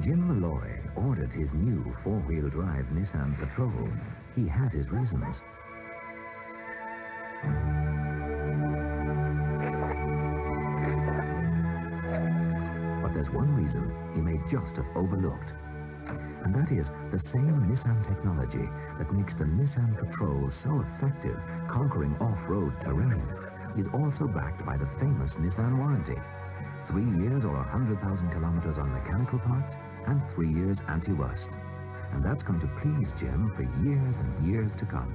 Jim Malloy ordered his new four-wheel drive Nissan Patrol, he had his reasons. But there's one reason he may just have overlooked, and that is the same Nissan technology that makes the Nissan Patrol so effective conquering off-road terrain is also backed by the famous Nissan warranty. 3 years or 100,000 kilometers on mechanical parts and 3 years anti-rust. And that's going to please Jim for years and years to come.